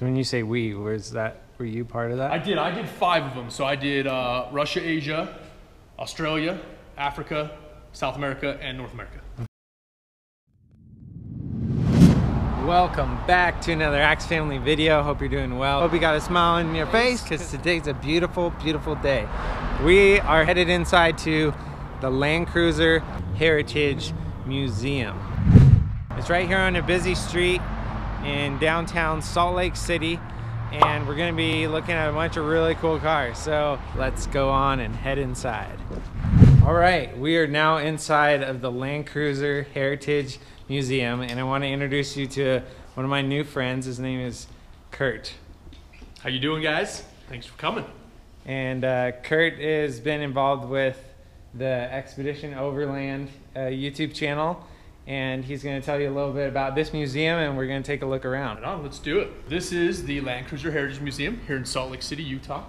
So when you say we, was that, were you part of that? I did 5 of them. So I did Russia, Asia, Australia, Africa, South America, and North America. Welcome back to another Axe Family video. Hope you're doing well. Hope you got a smile on your face, because today's a beautiful, beautiful day. We are headed inside to the Land Cruiser Heritage Museum. It's right here on a busy street in downtown Salt Lake City, and we're gonna be looking at a bunch of really cool cars. So let's go on and head inside. All right, we are now inside of the Land Cruiser Heritage Museum, and I want to introduce you to one of my new friends. His name is Kurt. How you doing, guys? Thanks for coming. And Kurt has been involved with the Expedition Overland YouTube channel, and he's going to tell you a little bit about this museum, and we're going to take a look around. Right on, let's do it. This is the Land Cruiser Heritage Museum here in Salt Lake City, Utah.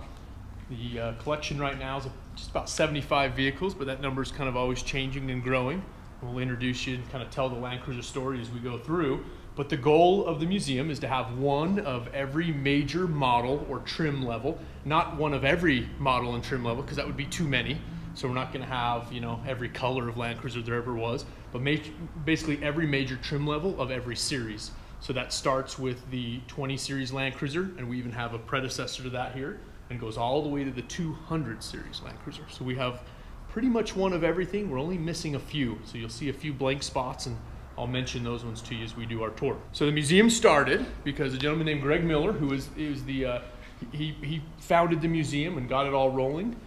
The collection right now is just about 75 vehicles, but that number is kind of always changing and growing. We'll introduce you and kind of tell the Land Cruiser story as we go through. But the goal of the museum is to have one of every major model or trim level, not one of every model and trim level, because that would be too many. So we're not going to have, you know, every color of Land Cruiser there ever was, but basically every major trim level of every series. So that starts with the 20 series Land Cruiser, and we even have a predecessor to that here, and goes all the way to the 200 series Land Cruiser. So we have pretty much one of everything. We're only missing a few, so you'll see a few blank spots, and I'll mention those ones to you as we do our tour. So the museum started because a gentleman named Greg Miller, who is the he founded the museum and got it all rolling.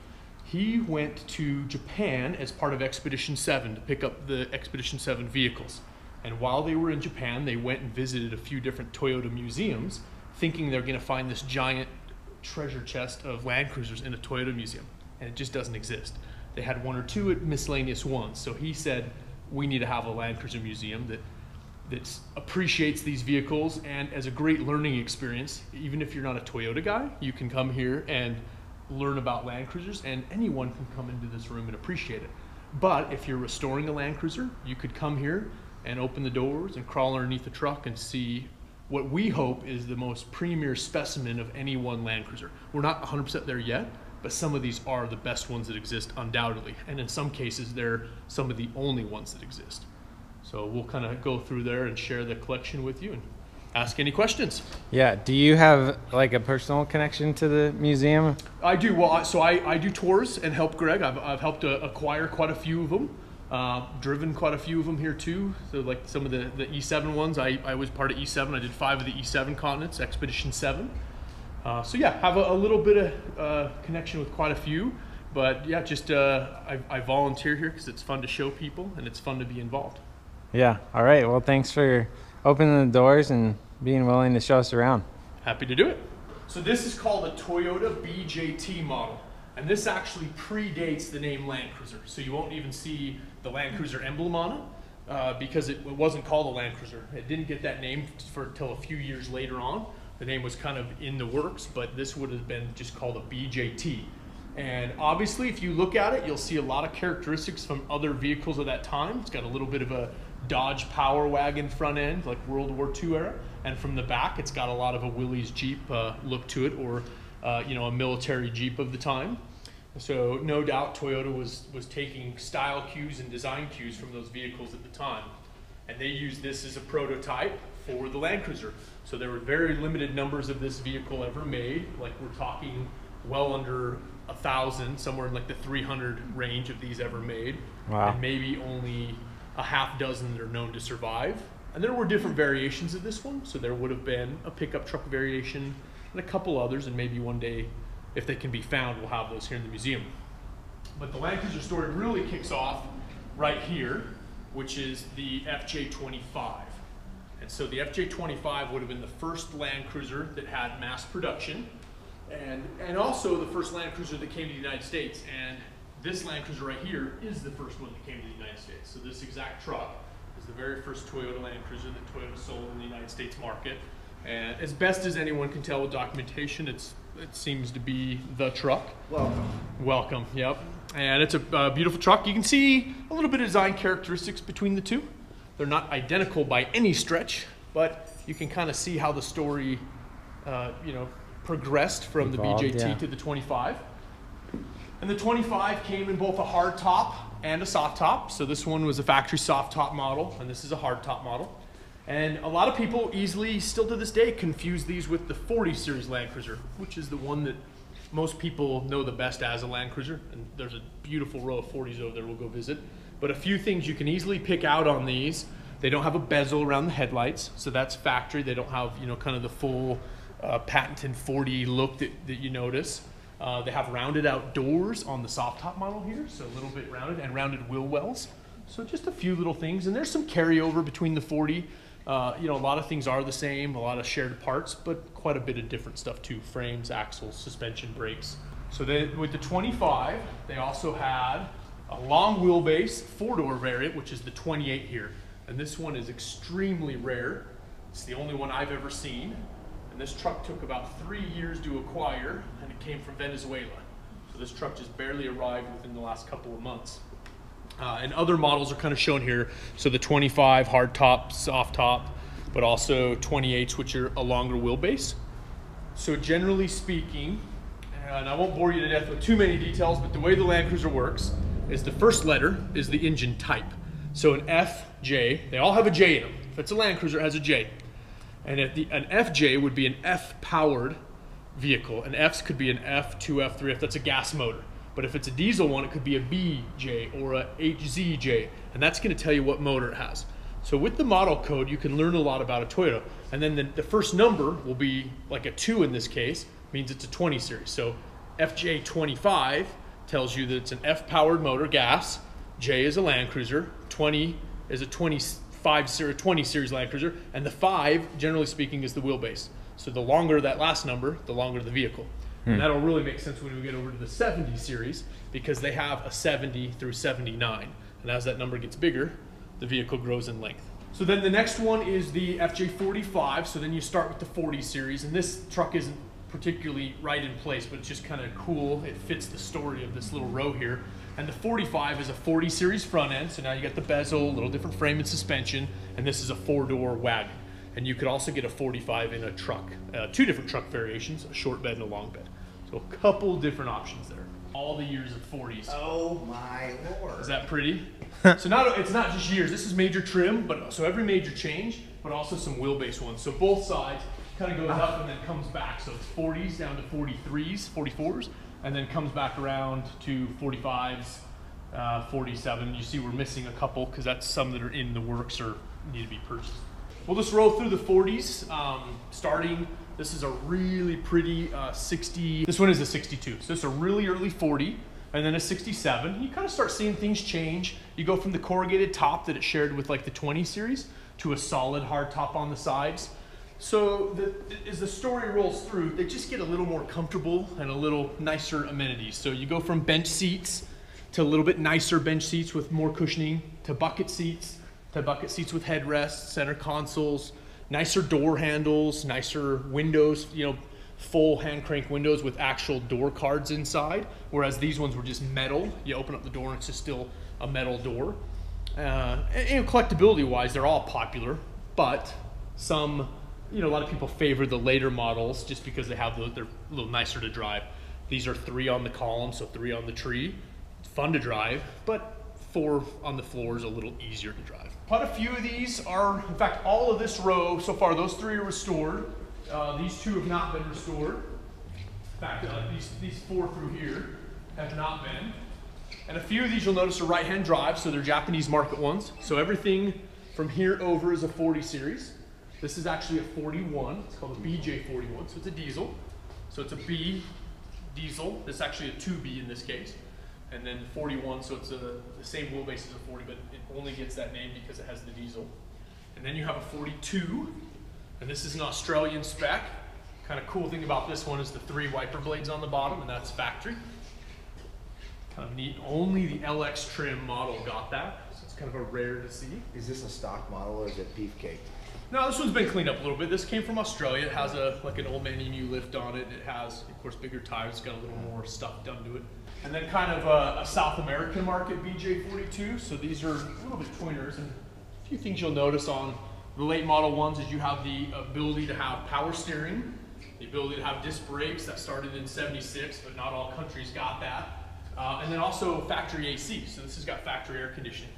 He went to Japan as part of Expedition 7 to pick up the Expedition 7 vehicles, and while they were in Japan, they went and visited a few different Toyota museums, thinking they're going to find this giant treasure chest of Land Cruisers in a Toyota museum, and it just doesn't exist. They had one or two miscellaneous ones. So he said, we need to have a Land Cruiser museum that appreciates these vehicles and as a great learning experience. Even if you're not a Toyota guy, you can come here and learn about Land Cruisers, and anyone can come into this room and appreciate it. But if you're restoring a Land Cruiser, you could come here and open the doors and crawl underneath the truck and see what we hope is the most premier specimen of any one Land Cruiser. We're not 100% there yet, but some of these are the best ones that exist, undoubtedly. And in some cases, they're some of the only ones that exist. So we'll kind of go through there and share the collection with you and ask any questions. Yeah, do you have like a personal connection to the museum? I do, well, so I do tours and help Greg. I've helped acquire quite a few of them, driven quite a few of them here too. So like some of the E7 ones, I was part of E7. I did 5 of the E7 continents, Expedition 7. So yeah, have a little bit of connection with quite a few, but yeah, just I volunteer here because it's fun to show people and it's fun to be involved. Yeah, all right, well thanks for opening the doors and being willing to show us around. Happy to do it. So this is called a Toyota BJT model, and this actually predates the name Land Cruiser, so you won't even see the Land Cruiser emblem on it. Because it wasn't called a Land Cruiser. It didn't get that name until a few years later on. The name was kind of in the works, but this would have been just called a BJT. And obviously, if you look at it, you'll see a lot of characteristics from other vehicles of that time. It's got a little bit of a Dodge Power Wagon front end, like World War II era. And from the back, it's got a lot of a Willys Jeep look to it, or you know, a military Jeep of the time. So no doubt Toyota was taking style cues and design cues from those vehicles at the time. And they used this as a prototype for the Land Cruiser. So there were very limited numbers of this vehicle ever made. Like we're talking well under 1,000, somewhere in like the 300 range of these ever made. Wow. And maybe only a half dozen that are known to survive. And there were different variations of this one. So there would have been a pickup truck variation and a couple others, and maybe one day, if they can be found, we'll have those here in the museum. But the Land Cruiser story really kicks off right here, which is the FJ-25. And so the FJ-25 would have been the first Land Cruiser that had mass production, and also the first Land Cruiser that came to the United States. And this Land Cruiser right here is the first one that came to the United States. So this exact truck is the very first Toyota Land Cruiser that Toyota sold in the United States market. And as best as anyone can tell with documentation, it seems to be the truck. Welcome. Welcome, yep. And it's a beautiful truck. You can see a little bit of design characteristics between the two. They're not identical by any stretch, but you can kind of see how the story progressed from the BJT to the 25. And the 25 came in both a hard top and a soft top. So this one was a factory soft top model, and this is a hard top model. And a lot of people easily, still to this day, confuse these with the 40 series Land Cruiser, which is the one that most people know the best as a Land Cruiser. And there's a beautiful row of 40s over there we'll go visit. But a few things you can easily pick out on these. They don't have a bezel around the headlights, so that's factory. They don't have, you know, kind of the full patented 40 look that you notice. They have rounded out doors on the soft top model here, so a little bit rounded, and rounded wheel wells. So just a few little things, and there's some carryover between the 40. A lot of things are the same, a lot of shared parts, but quite a bit of different stuff too: frames, axles, suspension, brakes. So with the 25, they also had a long wheelbase four-door variant, which is the 28 here. And this one is extremely rare. It's the only one I've ever seen. And this truck took about 3 years to acquire, and it came from Venezuela. So this truck just barely arrived within the last couple of months. And other models are kind of shown here. So the 25 hard top, soft top, but also 28s, which are a longer wheelbase. So generally speaking, and I won't bore you to death with too many details, but the way the Land Cruiser works is the first letter is the engine type. So an FJ, they all have a J in them. If it's a Land Cruiser, it has a J. And an FJ would be an F-powered vehicle. And Fs could be an F, 2F, 3F. That's a gas motor. But if it's a diesel one, it could be a BJ or a HZJ. And that's going to tell you what motor it has. So with the model code, you can learn a lot about a Toyota. And then the first number will be like a 2 in this case, means it's a 20 series. So FJ-25 tells you that it's an F-powered motor, gas. J is a Land Cruiser, 20 is a 20 series Land Cruiser, and the 5, generally speaking, is the wheelbase. So the longer that last number, the longer the vehicle. And that'll really make sense when we get over to the 70 series, because they have a 70 through 79. And as that number gets bigger, the vehicle grows in length. So then the next one is the FJ45. So then you start with the 40 series, and this truck isn't particularly right in place, but it's just kind of cool. It fits the story of this little row here. And the 45 is a 40 series front end, so now you got the bezel, a little different frame and suspension, and this is a four-door wagon. And you could also get a 45 in a truck, two different truck variations, a short bed and a long bed. So a couple different options there. All the years of 40s. Oh my Lord. Is that pretty? So it's not just years, this is major trim, but so every major change, but also some wheelbase ones. So both sides kind of goes up and then comes back. So it's 40s down to 43s, 44s. And then comes back around to 45s, 47. You see we're missing a couple because that's some that are in the works or need to be purchased. We'll just roll through the 40s, this is a really pretty 60. This one is a 62, so it's a really early 40, and then a 67. You kind of start seeing things change. You go from the corrugated top that it shared with like the 20 series to a solid hard top on the sides. So as the story rolls through, they just get a little more comfortable and a little nicer amenities. So you go from bench seats to a little bit nicer bench seats with more cushioning, to bucket seats with headrests, center consoles, nicer door handles, nicer windows, full hand crank windows with actual door cards inside, whereas these ones were just metal. You open up the door and it's just still a metal door. And collectability-wise, they're all popular, but some... a lot of people favor the later models just because they're a little nicer to drive. These are 3 on the column, so 3 on the tree. It's fun to drive, but 4 on the floor is a little easier to drive. Quite a few of these are, in fact, all of this row so far, those 3 are restored. These 2 have not been restored. In fact, these 4 through here have not been. And a few of these you'll notice are right-hand drive, so they're Japanese market ones. So everything from here over is a 40 series. This is actually a 41, it's called a BJ41, so it's a diesel. So it's a B diesel, it's actually a 2B in this case. And then 41, so it's the same wheelbase as a 40, but it only gets that name because it has the diesel. And then you have a 42, and this is an Australian spec. Kind of cool thing about this one is the 3 wiper blades on the bottom, and that's factory. Kind of neat, only the LX trim model got that, so it's kind of a rare to see. Is this a stock model or is it beefcake? No, this one's been cleaned up a little bit. This came from Australia. It has an old man emu lift on it. It has, of course, bigger tires. It's got a little more stuff done to it. And then kind of a South American market BJ42. So these are a little bit tweeners. And a few things you'll notice on the late model ones is you have the ability to have power steering. the ability to have disc brakes that started in '76, but not all countries got that. And then also factory AC, so this has got factory air conditioning.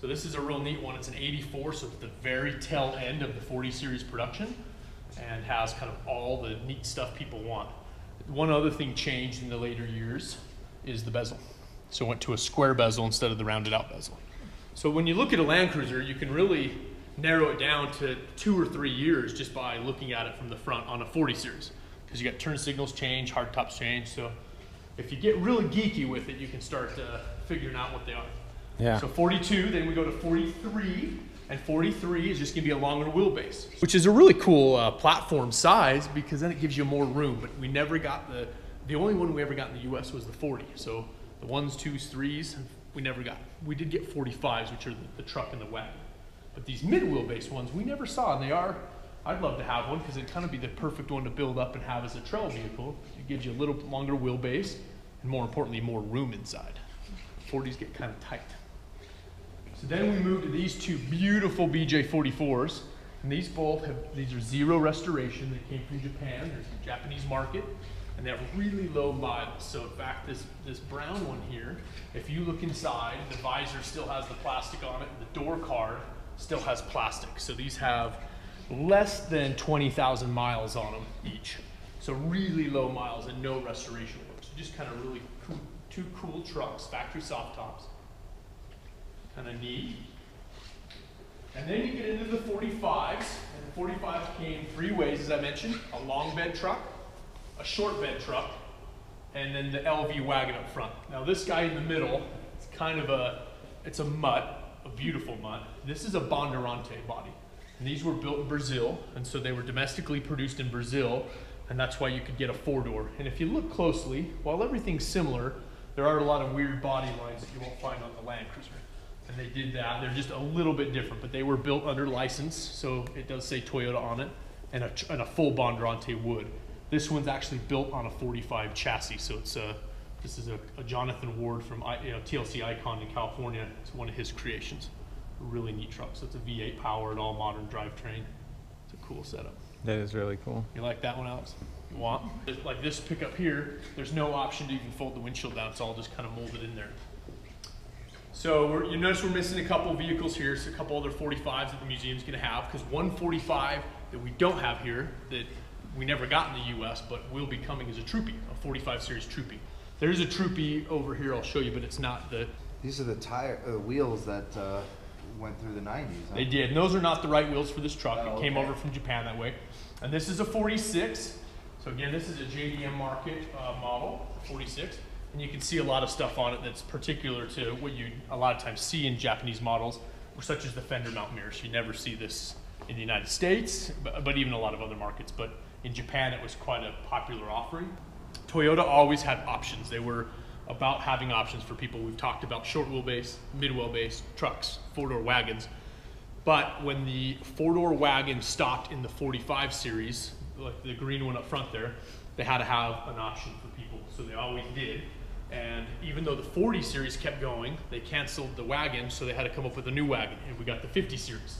So this is a real neat one. It's an 84, so it's the very tail end of the 40 series production and has kind of all the neat stuff people want. One other thing changed in the later years is the bezel. So it went to a square bezel instead of the rounded out bezel. So when you look at a Land Cruiser, you can really narrow it down to 2 or 3 years just by looking at it from the front on a 40 series. Because you got turn signals change, hard tops change. So if you get really geeky with it, you can start figuring out what they are. Yeah. So 42, then we go to 43, and 43 is just gonna be a longer wheelbase, which is a really cool platform size because then it gives you more room. But we never got the only one we ever got in the US was the 40. So the 1s, 2s, 3s, we never got. We did get 45s, which are the truck and the wagon. But these mid wheelbase ones we never saw, and they are, I'd love to have one because it'd kind of be the perfect one to build up and have as a trail vehicle. It gives you a little longer wheelbase and, more importantly, more room inside. 40s get kind of tight. So then we move to these two beautiful BJ44s, and these both have, these are zero restoration. They came from Japan. There's the Japanese market, and they have really low miles. So in fact, this brown one here, if you look inside, the visor still has the plastic on it, and the door card still has plastic. So these have less than 20,000 miles on them each. So really low miles and no restoration work. So just kind of really cool, two cool trucks, factory soft tops. Kind of neat. And then you get into the 45s, and the 45 came 3 ways, as I mentioned: a long bed truck, a short bed truck, and then the LV wagon up front. Now this guy in the middle, it's kind of a mutt, a beautiful mutt. This is a Bandeirante body, and these were built in Brazil, and so they were domestically produced in Brazil, and that's why you could get a 4-door. And if you look closely, while everything's similar, there are a lot of weird body lines that you won't find on the Land Cruiser. And they did that. They're just a little bit different, but they were built under license, so it does say Toyota on it, and a full Bandeirante wood. This one's actually built on a 45 chassis, so it's this is a Jonathan Ward from TLC Icon in California. It's one of his creations. A really neat truck. So it's a V8 powered, all modern drivetrain. It's a cool setup. That is really cool. You like that one, Alex? You want? Like this pickup here, there's no option to even fold the windshield down. It's all just kind of molded in there. So you notice we're missing a couple vehicles here, so a couple other 45s that the museum's gonna have, because 145 that we don't have here, that we never got in the US, but will be coming as a Troopy, a 45 series Troopy. There's a Troopy over here, I'll show you, but it's not the... These are the tire wheels that went through the 90s, huh? They did, and those are not the right wheels for this truck. Oh, it came over from Japan that way. And this is a 46, so again, this is a JDM market model, 46. And you can see a lot of stuff on it that's particular to what you a lot of times see in Japanese models, such as the fender mount mirrors. You never see this in the United States, but even a lot of other markets. But in Japan, it was quite a popular offering. Toyota always had options. They were about having options for people. We've talked about short wheelbase, mid wheelbase, trucks, 4-door wagons. But when the 4-door wagon stopped in the 45 series, like the green one up front there, they had to have an option for people, so they always did. And even though the 40 series kept going, they canceled the wagon, so they had to come up with a new wagon, and we got the 50 series.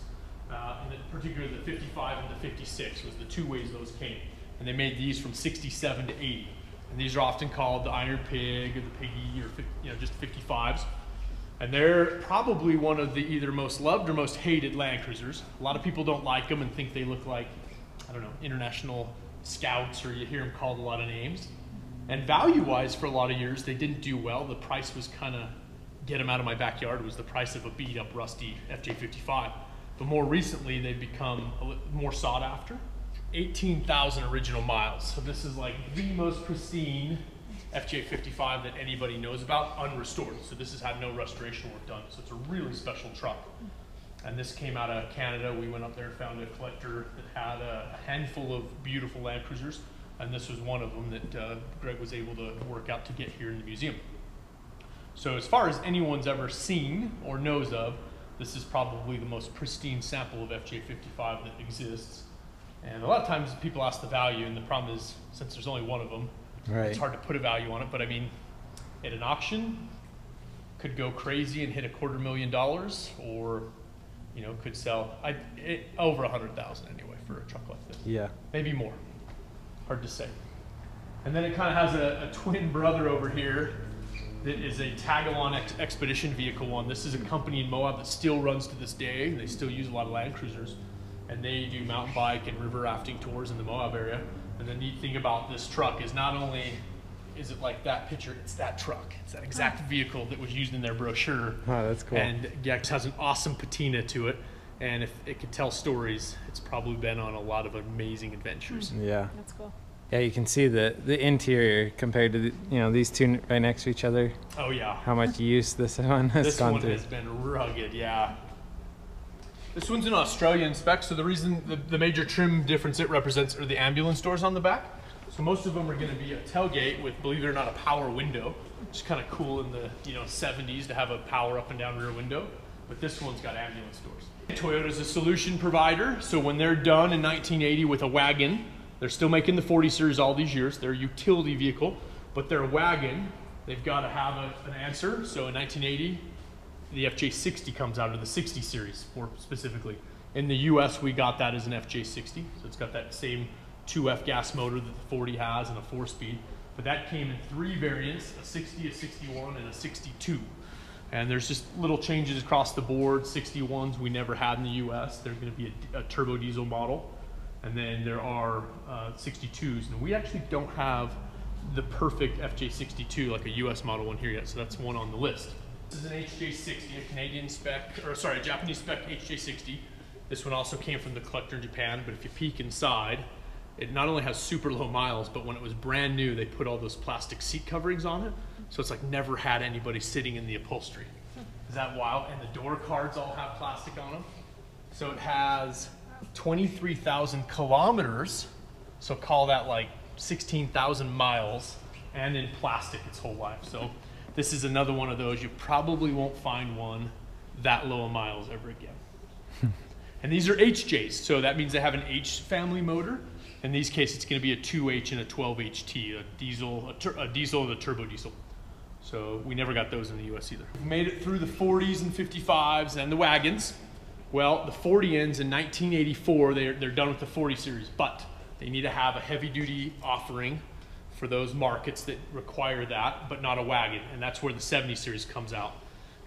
And in particular, the 55 and the 56 was the 2 ways those came. And they made these from 67 to 80. And these are often called the Iron Pig or the Piggy or just 55s. And they're probably one of the either most loved or most hated Land Cruisers. A lot of people don't like them and think they look like, I don't know, international scouts, or you hear them called a lot of names. And value-wise, for a lot of years, they didn't do well. The price was kind of, get them out of my backyard, was the price of a beat-up, rusty FJ55. But more recently, they've become more sought after. 18,000 original miles. So this is like the most pristine FJ55 that anybody knows about, unrestored. So this has had no restoration work done. So it's a really special truck. And this came out of Canada. We went up there and found a collector that had a handful of beautiful Land Cruisers. And this was one of them that Greg was able to work out to get here in the museum. So as far as anyone's ever seen or knows of, this is probably the most pristine sample of FJ55 that exists. And a lot of times people ask the value, and the problem is, since there's only one of them, right, it's hard to put a value on it. But I mean, at an auction, could go crazy and hit $250,000, or could sell over 100,000 anyway for a truck like this. Yeah, maybe more. Hard to say. And then it kind of has a twin brother over here that is a tag-along expedition vehicle, and this is a company in Moab that still runs to this day. They still use a lot of Land Cruisers, and they do mountain bike and river rafting tours in the Moab area. And the neat thing about this truck is not only is it like that picture, it's that truck. It's that exact vehicle that was used in their brochure. Oh, that's cool. And Gex has an awesome patina to it. And if it could tell stories, it's probably been on a lot of amazing adventures. Yeah. That's cool. Yeah, you can see the interior compared to the, you know, these two right next to each other. Oh yeah. How much use this one has gone through. This one has been rugged, yeah. This one's an Australian spec, so the reason the major trim difference it represents are the ambulance doors on the back. So most of them are going to be a tailgate with, believe it or not, a power window, which is kind of cool in the 70s to have a power up and down rear window. But this one's got ambulance doors. Toyota's a solution provider, so when they're done in 1980 with a wagon, they're still making the 40 series all these years. They're a utility vehicle, but their wagon, they've got to have an answer. So in 1980, the FJ60 comes out, of the 60 series more specifically. In the US, we got that as an FJ60. So it's got that same 2F gas motor that the 40 has and a 4-speed. But that came in 3 variants, a 60, a 61, and a 62. And there's just little changes across the board. 61s we never had in the US. They're going to be a turbo diesel model. And then there are 62s. And we actually don't have the perfect FJ62, like a US model one here yet. So that's one on the list. This is an HJ60, a Canadian spec, or sorry, a Japanese spec HJ60. This one also came from the collector in Japan, but if you peek inside, it not only has super low miles, but when it was brand new, they put all those plastic seat coverings on it. So it's like never had anybody sitting in the upholstery. Is that wild? And the door cards all have plastic on them. So it has 23,000 kilometers. So call that like 16,000 miles, and in plastic its whole life. So this is another one of those. You probably won't find one that low of miles ever again. And these are HJs, so that means they have an H family motor. In these cases, it's going to be a 2H and a 12HT, a diesel and a turbo diesel. So we never got those in the US either. We've made it through the 40s and 55s and the wagons. Well, the 40s in 1984, they're done with the 40 series, but they need to have a heavy duty offering for those markets that require that, but not a wagon. And that's where the 70 series comes out.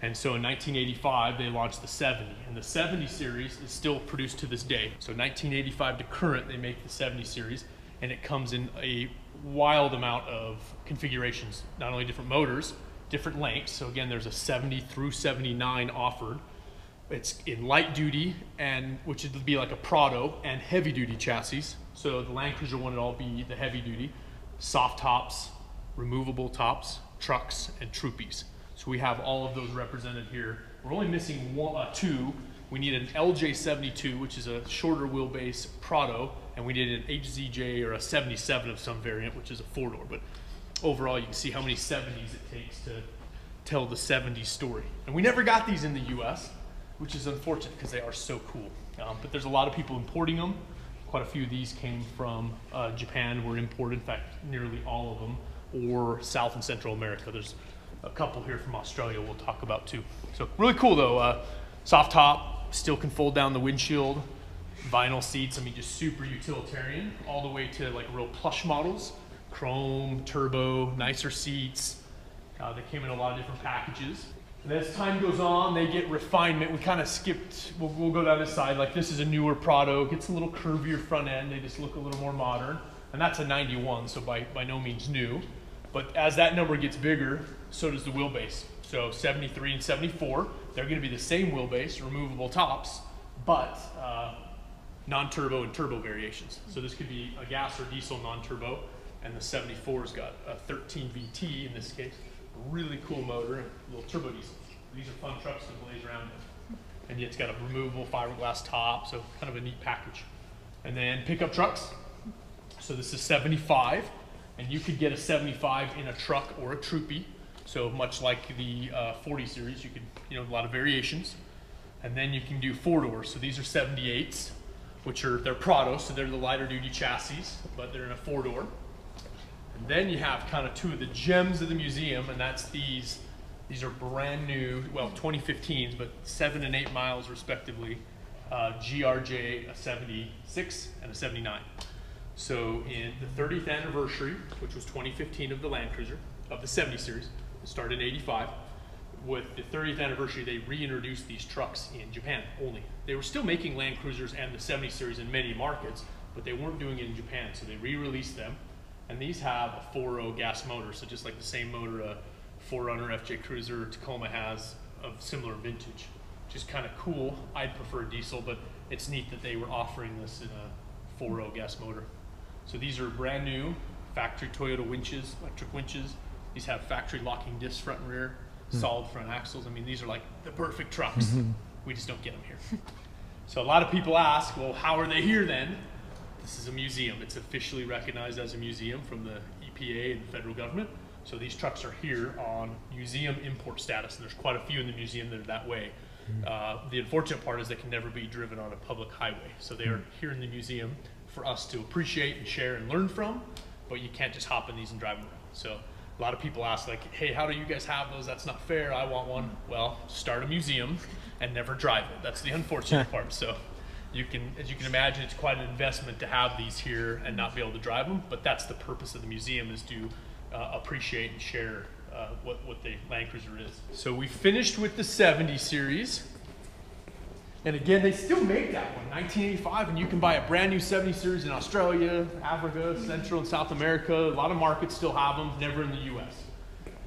And so in 1985, they launched the 70. And the 70 series is still produced to this day. So 1985 to current, they make the 70 series. And it comes in a wild amount of configurations, not only different motors, different lengths. So again, there's a 70 through 79 offered. It's in light duty, and which would be like a Prado, and heavy duty chassis. So the Land Cruiser one would all be the heavy duty. Soft tops, removable tops, trucks, and Troopies. So we have all of those represented here. We're only missing two. We need an LJ72, which is a shorter wheelbase Prado, and we need an HZJ or a 77 of some variant, which is a 4-door. But overall, you can see how many 70s it takes to tell the 70s story. And we never got these in the US, which is unfortunate because they are so cool. But there's a lot of people importing them. Quite a few of these came from Japan, were imported, in fact, nearly all of them, or South and Central America. There's a couple here from Australia we'll talk about too. So really cool though, soft top, still can fold down the windshield, vinyl seats, I mean just super utilitarian, all the way to like real plush models, chrome, turbo, nicer seats. They came in a lot of different packages. And as time goes on, they get refinement. We kind of skipped, we'll go down this side. Like this is a newer Prado, gets a little curvier front end. They just look a little more modern. And that's a 91, so by no means new. But as that number gets bigger, so does the wheelbase. So 73 and 74, they're gonna be the same wheelbase, removable tops, but non-turbo and turbo variations. So this could be a gas or diesel non-turbo, and the 74's got a 13 VT in this case. Really cool motor, and a little turbo diesel. These are fun trucks to blaze around in. And yet it's got a removable fiberglass top, so kind of a neat package. And then pickup trucks. So this is 75, and you could get a 75 in a truck or a Troopy. So much like the 40 series, you could, a lot of variations. And then you can do 4-doors. So these are 78s, which are, they're Prado, so they're the lighter duty chassis, but they're in a 4-door. And then you have kind of two of the gems of the museum, and that's these. These are brand new, well, 2015s, but 7 and 8 miles respectively. GRJ, a 76 and a 79. So in the 30th anniversary, which was 2015 of the Land Cruiser, of the 70 series, it started in 85. With the 30th anniversary, they reintroduced these trucks in Japan only. They were still making Land Cruisers and the 70 series in many markets, but they weren't doing it in Japan, so they re-released them. And these have a 4.0 gas motor, so just like the same motor a 4Runner, FJ Cruiser, Tacoma has of similar vintage, which is kind of cool. I'd prefer diesel, but it's neat that they were offering this in a 4.0 gas motor. So these are brand new factory Toyota winches, electric winches. These have factory locking discs front and rear, solid front axles. I mean, these are like the perfect trucks. We just don't get them here. So a lot of people ask, well, how are they here then? This is a museum. It's officially recognized as a museum from the EPA and the federal government. So these trucks are here on museum import status, and there's quite a few in the museum that are that way. The unfortunate part is they can never be driven on a public highway. So they are here in the museum for us to appreciate and share and learn from, but you can't just hop in these and drive them around. So a lot of people ask, like, hey, how do you guys have those? That's not fair, I want one. Well, start a museum and never drive it. That's the unfortunate part. So you can, as you can imagine, it's quite an investment to have these here and not be able to drive them, but that's the purpose of the museum, is to appreciate and share what the Land Cruiser is. So we finished with the 70 series. And again, they still make that one, 1985, and you can buy a brand new 70 series in Australia, Africa, Central and South America. A lot of markets still have them, never in the US.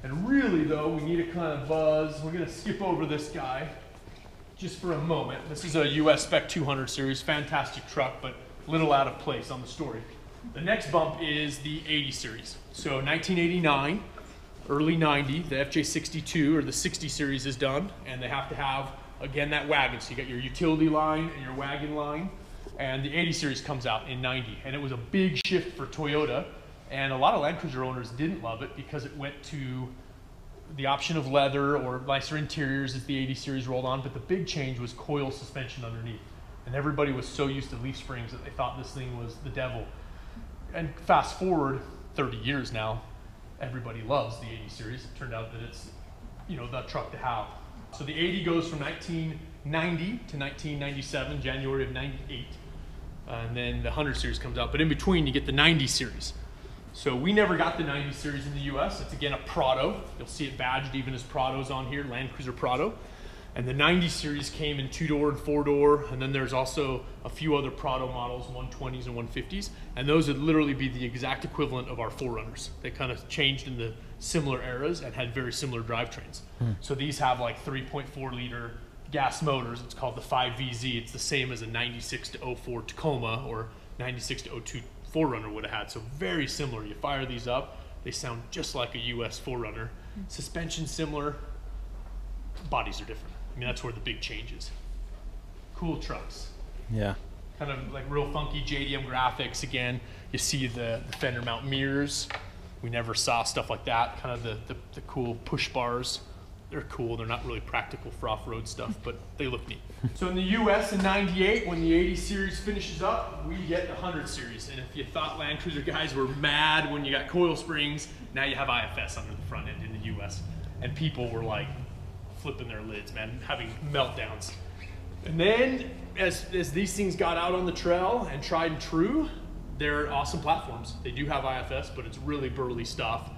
And really though, we need a kind of buzz. We're gonna skip over this guy just for a moment. This is a US Spec 200 series, fantastic truck, but little out of place on the story. The next bump is the 80 series. So 1989, early 90, the FJ62 or the 60 series is done, and they have to have, again, that wagon. So you got your utility line and your wagon line, and the 80 series comes out in 90, and it was a big shift for Toyota, and a lot of Land Cruiser owners didn't love it because it went to the option of leather or nicer interiors as the 80 series rolled on, but the big change was coil suspension underneath, and everybody was so used to leaf springs that they thought this thing was the devil. And fast forward 30 years now, everybody loves the 80 series. It turned out that it's, you know, the truck to have. So the 80 goes from 1990 to 1997, January of 98. And then the 100 series comes out, but in between you get the 90 series. So we never got the 90 series in the US. It's again a Prado. You'll see it badged even as Prado's on here, Land Cruiser Prado. And the 90 series came in 2-door and 4-door, and then there's also a few other Prado models, 120s and 150s, and those would literally be the exact equivalent of our 4Runners. They kind of changed in the similar eras and had very similar drivetrains. So these have like 3.4 liter gas motors. It's called the 5VZ. It's the same as a 96 to 04 Tacoma or 96 to 02 4Runner would have had, so very similar. You fire these up, they sound just like a US 4Runner. Suspension similar, bodies are different. I mean, that's where the big change is. Cool trucks. Yeah. Kind of like real funky JDM graphics again. You see the fender mount mirrors. We never saw stuff like that. Kind of the cool push bars. They're cool. They're not really practical for off-road stuff, but they look neat. So in the US in 98, when the 80 series finishes up, we get the 100 series. And if you thought Land Cruiser guys were mad when you got coil springs, now you have IFS under the front end in the US. And people were like, flipping their lids, man, having meltdowns. And then as these things got out on the trail and tried and true, they're awesome platforms. They do have IFS, but it's really burly stuff.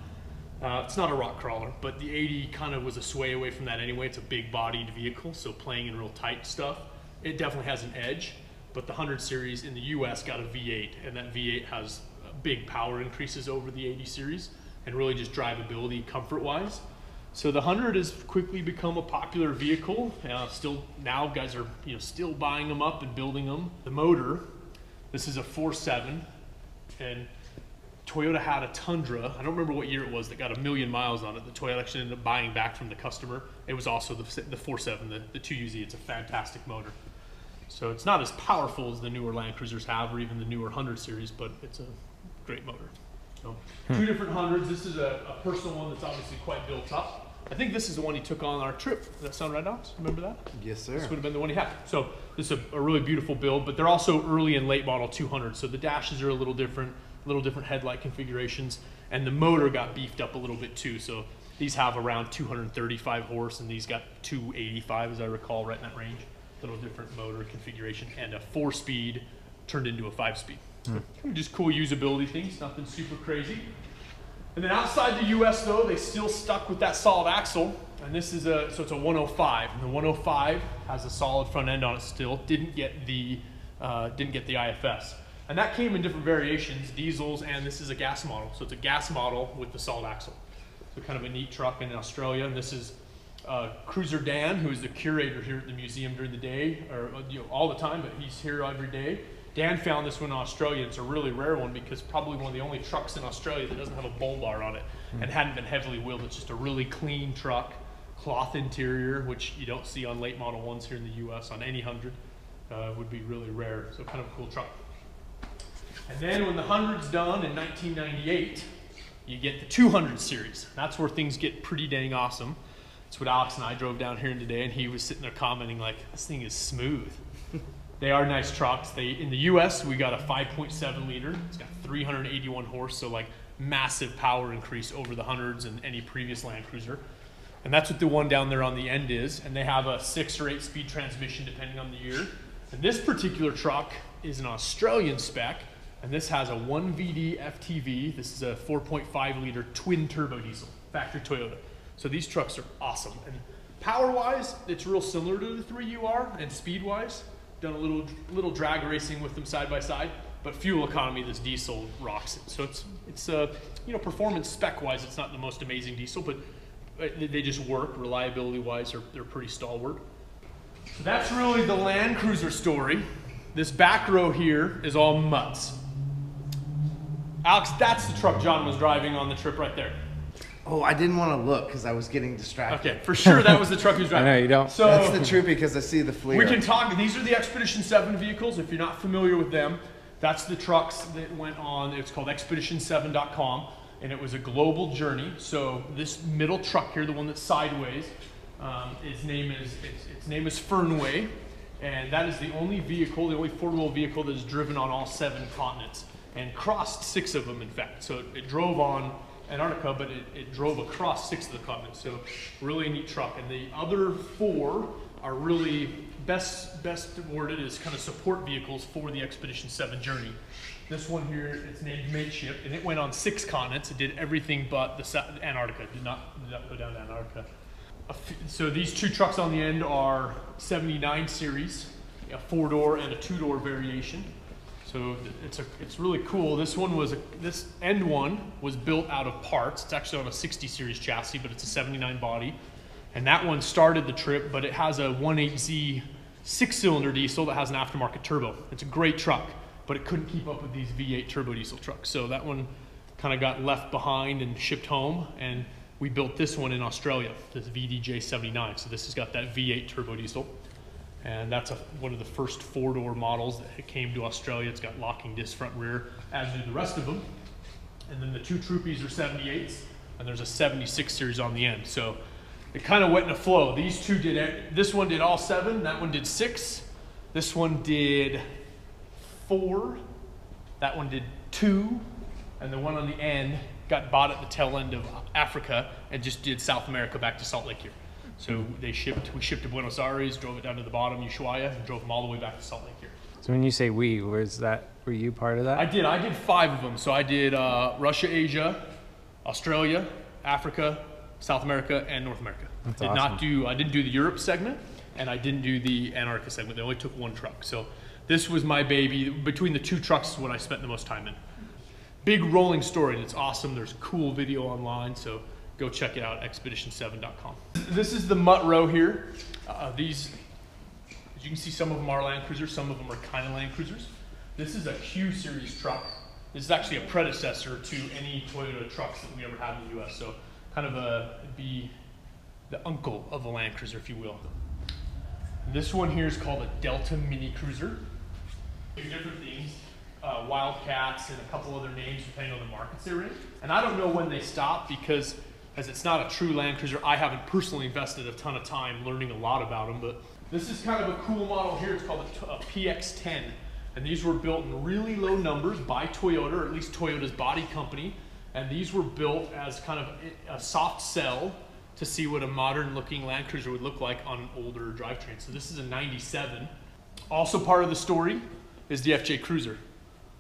It's not a rock crawler, but the 80 kind of was a sway away from that anyway. It's a big bodied vehicle, so playing in real tight stuff, it definitely has an edge. But the 100 series in the US got a V8, and that V8 has big power increases over the 80 series and really just drivability comfort wise. So the 100 has quickly become a popular vehicle. Still now, guys are still buying them up and building them. The motor, this is a 4.7, and Toyota had a Tundra. I don't remember what year it was that got a million miles on it. The Toyota actually ended up buying back from the customer. It was also the 4.7, the 2UZ. It's a fantastic motor. So it's not as powerful as the newer Land Cruisers have, or even the newer 100 series, but it's a great motor. So two different 100s. This is a personal one that's obviously quite built up. I think this is the one he took on our trip. Does that sound right, Alex? Remember that? Yes, sir. This would have been the one he had. So this is a really beautiful build, but they're also early and late model 200. So the dashes are a little different headlight configurations, and the motor got beefed up a little bit too. So these have around 235 horse, and these got 285, as I recall, right in that range. A little different motor configuration, and a 4-speed turned into a 5-speed. Kind of just cool usability things, nothing super crazy. And then outside the US though, they still stuck with that solid axle. And this is a, so it's a 105, and the 105 has a solid front end on it still. Didn't get the IFS. And that came in different variations, diesels, and this is a gas model. So it's a gas model with the solid axle. So kind of a neat truck in Australia. And this is Cruiser Dan, who is the curator here at the museum during the day, or you know, all the time, but he's here every day. Dan found this one in Australia. It's a really rare one because probably one of the only trucks in Australia that doesn't have a bull bar on it and hadn't been heavily wheeled. It's just a really clean truck, cloth interior, which you don't see on late model ones here in the US on any 100. Would be really rare, so kind of a cool truck. And then when the 100's done in 1998, you get the 200 series. That's where things get pretty dang awesome. That's what Alex and I drove down here today, and he was sitting there commenting like, this thing is smooth. They are nice trucks. They, in the US, we got a 5.7 liter. It's got 381 horse, so like massive power increase over the 100s and any previous Land Cruiser. And that's what the one down there on the end is. And they have a 6 or 8 speed transmission depending on the year. And this particular truck is an Australian spec. And this has a 1VD FTV. This is a 4.5 liter twin turbo diesel, factory Toyota. So these trucks are awesome. And power-wise, it's real similar to the 3UR, and speed-wise, done a little drag racing with them side by side. But fuel economy, this diesel rocks it. So it's you know, performance spec-wise, it's not the most amazing diesel, but they just work. Reliability-wise, they're pretty stalwart. So that's really the Land Cruiser story. This back row here is all mutts. Alex, that's the truck John was driving on the trip right there. Oh, I didn't want to look because I was getting distracted. Okay, for sure that was the truck he was driving. I know, you don't. So that's the Troopy because I see the FLIR. We can talk. These are the Expedition 7 vehicles. If you're not familiar with them, that's the trucks that went on. It's called Expedition7.com, and it was a global journey. So this middle truck here, the one that's sideways, its name is Fernway. And that is the only vehicle, the only four-wheel vehicle that is driven on all 7 continents and crossed 6 of them, in fact. So it drove on Antarctica, but it drove across 6 of the continents. So really neat truck. And the other 4 are really best worded as kind of support vehicles for the Expedition 7 journey. This one here, it's named Mateship, and it went on 6 continents. It did everything but the Antarctica. It did not go down to Antarctica. So these two trucks on the end are 79 series, a 4-door and a 2-door variation. So it's really cool. This end one was built out of parts. It's actually on a 60 series chassis, but it's a 79 body. And that one started the trip, but it has a 1.8Z 6-cylinder diesel that has an aftermarket turbo. It's a great truck, but it couldn't keep up with these V8 turbo diesel trucks. So that one kind of got left behind and shipped home. And we built this one in Australia, this VDJ79. So this has got that V8 turbo diesel. And that's one of the first 4-door models that came to Australia. It's got locking disc front rear, as do the rest of them. And then the two Troopies are 78s, and there's a 76 series on the end. So it kind of went in a flow. These two did, this one did all 7, that one did 6. This one did 4, that one did 2, and the one on the end got bought at the tail end of Africa and just did South America back to Salt Lake here. So we shipped to Buenos Aires, drove it down to the bottom, Ushuaia, and drove them all the way back to Salt Lake here. So when you say we, were you part of that? I did 5 of them. So I did Russia, Asia, Australia, Africa, South America, and North America. That's awesome. I didn't do the Europe segment, and I didn't do the Antarctica segment. They only took 1 truck. So this was my baby. Between the 2 trucks is what I spent the most time in. Big rolling story, and it's awesome. There's cool video online, so go check it out, expedition7.com. This is the mutt row here. These, as you can see, some of them are Land Cruisers, some of them are kind of Land Cruisers. This is a Q series truck. This is actually a predecessor to any Toyota trucks that we ever had in the US, so kind of be the uncle of a Land Cruiser, if you will. This one here is called a Delta Mini Cruiser. Two different things. Wildcats and a couple other names depending on the markets they're in. And I don't know when they stopped because as it's not a true Land Cruiser, I haven't personally invested a ton of time learning a lot about them, but this is kind of a cool model here. It's called a PX-10. And these were built in really low numbers by Toyota, or at least Toyota's body company. And these were built as kind of a soft sell to see what a modern looking Land Cruiser would look like on an older drivetrain. So this is a 97. Also part of the story is the FJ Cruiser.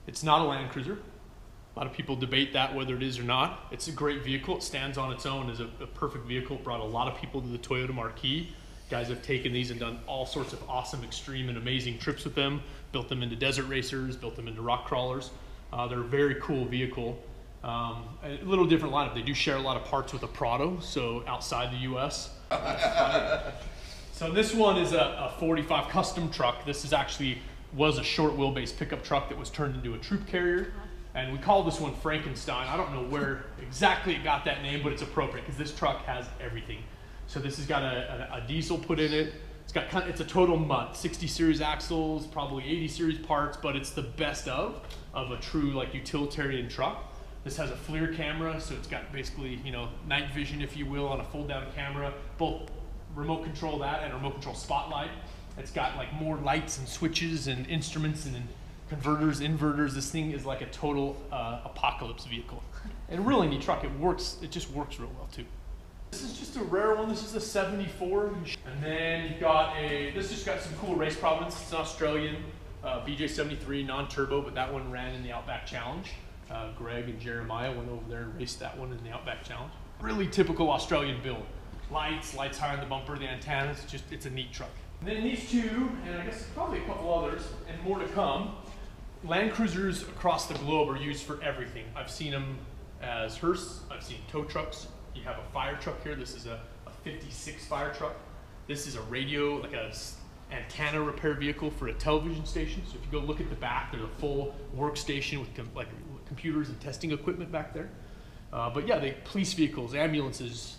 It's not a Land Cruiser. A lot of people debate that, whether it is or not. It's a great vehicle. It stands on its own as a perfect vehicle. It brought a lot of people to the Toyota marquee. Guys have taken these and done all sorts of awesome, extreme, and amazing trips with them. Built them into desert racers, built them into rock crawlers. They're a very cool vehicle. A little different lineup. They do share a lot of parts with a Prado, so outside the U.S. So this one is a 45 custom truck. This is actually was a short wheelbase pickup truck that was turned into a troop carrier. And we call this one Frankenstein. I don't know where exactly it got that name, but it's appropriate because this truck has everything. So this has got a diesel put in it. It's a total mutt, 60 series axles, probably 80 series parts, but it's the best of a true like utilitarian truck. This has a FLIR camera, so it's got basically, you know, night vision, if you will, on a fold down camera, both remote control that and remote control spotlight. It's got like more lights and switches and instruments and converters, inverters. This thing is like a total apocalypse vehicle. And a really neat truck. It just works real well too. This is just a rare one. This is a 74. And then you've got this just got some cool race provenance. It's an Australian BJ73 non-turbo, but that one ran in the Outback Challenge. Greg and Jeremiah went over there and raced that one in the Outback Challenge. Really typical Australian build. Lights high on the bumper, the antennas. It's a neat truck. And then these two, and I guess probably a couple others, and more to come. Land Cruisers across the globe are used for everything. I've seen them as hearse. I've seen tow trucks. You have a fire truck here. This is a 56 fire truck. This is a radio, like a antenna repair vehicle for a television station. So if you go look at the back, there's a full workstation with like computers and testing equipment back there. But yeah, police vehicles, ambulances.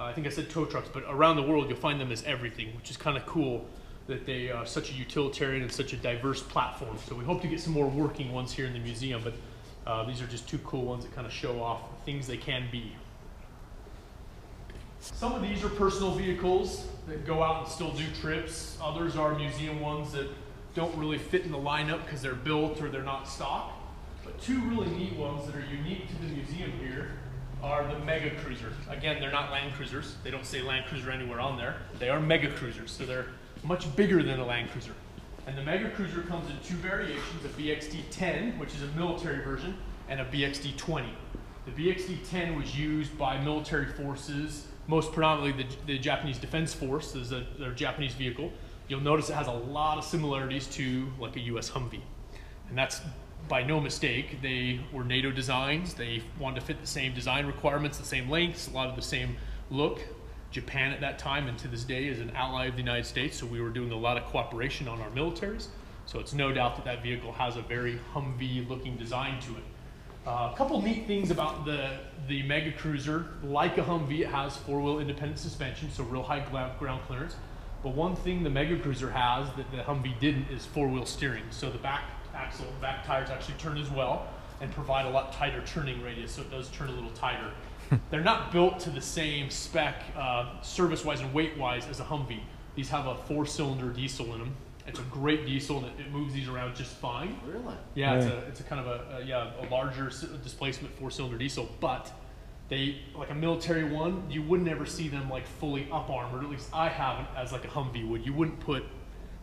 I think I said tow trucks, but around the world you'll find them as everything, which is kind of cool that they are such a utilitarian and such a diverse platform. So we hope to get some more working ones here in the museum, but these are just two cool ones that kind of show off things they can be. Some of these are personal vehicles that go out and still do trips. Others are museum ones that don't really fit in the lineup because they're built or they're not stock. But two really neat ones that are unique to the museum here are the Mega Cruiser. Again, they're not Land Cruisers. They don't say Land Cruiser anywhere on there. They are Mega Cruisers, so they're much bigger than a Land Cruiser. And the Mega Cruiser comes in two variations, a BXD-10, which is a military version, and a BXD-20. The BXD-10 was used by military forces, most predominantly the Japanese Defense Force, is their Japanese vehicle. You'll notice it has a lot of similarities to like a US Humvee. And that's by no mistake. They were NATO designs. They wanted to fit the same design requirements, the same lengths, a lot of the same look. Japan at that time and to this day is an ally of the United States, so we were doing a lot of cooperation on our militaries. So it's no doubt that that vehicle has a very Humvee looking design to it. A couple neat things about the Mega Cruiser. Like a Humvee, it has four-wheel independent suspension, so real high ground clearance. But one thing the Mega Cruiser has that the Humvee didn't is four-wheel steering. So the back axle, back tires actually turn as well and provide a lot tighter turning radius, so it does turn a little tighter. They're not built to the same spec service-wise and weight-wise as a Humvee. These have a four-cylinder diesel in them. It's a great diesel, and it moves these around just fine. Really? Yeah, right. It's a kind of a larger displacement four-cylinder diesel, but they, like a military one, you wouldn't ever see them like fully up armored, at least I haven't, as like a Humvee would. You wouldn't put,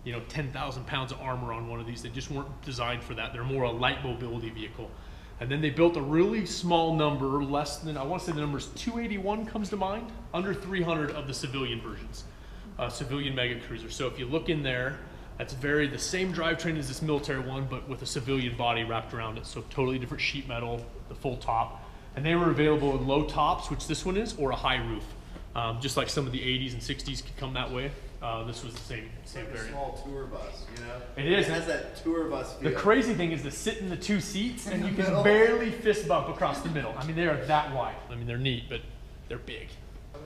you know, 10,000 pounds of armor on one of these. They just weren't designed for that. They're more a light mobility vehicle. And then they built a really small number, less than, I want to say the number's 281 comes to mind, under 300 of the civilian versions, civilian Mega Cruiser. So if you look in there, that's very the same drivetrain as this military one, but with a civilian body wrapped around it. So totally different sheet metal, the full top. And they were available in low tops, which this one is, or a high roof. Just like some of the 80s and 60s could come that way. This was the same variant. It's like a small tour bus, you know? It is. It has that tour bus feel. The crazy thing is to sit in the two seats and you can barely fist bump across the middle. I mean, they are that wide. I mean, they're neat, but they're big.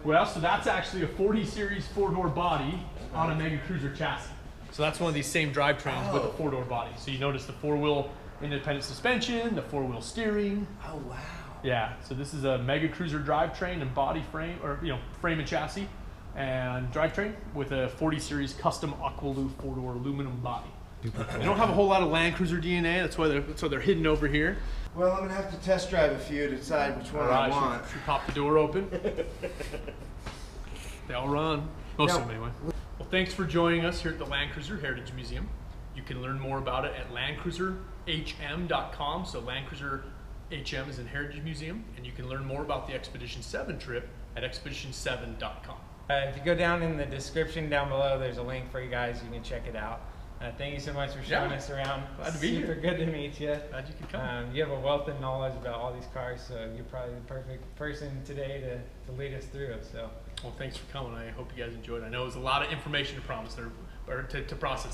Well, so that's actually a 40 series four-door body on a Mega Cruiser chassis. So that's one of these same drivetrains with a four-door body. So you notice the four-wheel independent suspension, the four-wheel steering. Oh, wow. Yeah, so this is a Mega Cruiser drivetrain and body frame, or, you know, frame and chassis and drivetrain with a 40 series custom Aqualoo four-door aluminum body. They don't have a whole lot of Land Cruiser DNA, that's why they're hidden over here. Well, I'm gonna have to test drive a few to decide which one I want. Should pop the door open. They all run, most of them anyway. Well, thanks for joining us here at the Land Cruiser Heritage Museum. You can learn more about it at Land Cruiser landcruiserhm.com. So Land Cruiser HM is in Heritage Museum, and you can learn more about the Expedition 7 trip at expedition7.com. If you go down in the description down below, there's a link for you guys. You can check it out. Thank you so much for showing us around. Glad to be here. Super good to meet you. Glad you could come. You have a wealth of knowledge about all these cars, so you're probably the perfect person today to lead us through it. So, well, thanks for coming. I hope you guys enjoyed. I know it was a lot of information to process.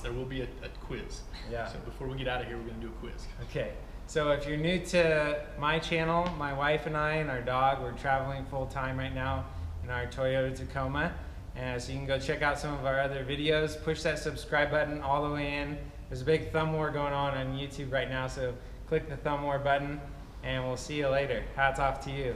There will be a quiz. Yeah. So before we get out of here, we're going to do a quiz. Okay. So if you're new to my channel, my wife and I and our dog, we're traveling full time right now in our Toyota Tacoma. So you can go check out some of our other videos. Push that subscribe button all the way in. There's a big thumb war going on YouTube right now, so click the thumb war button and we'll see you later. Hats off to you.